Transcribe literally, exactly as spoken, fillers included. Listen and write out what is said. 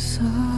So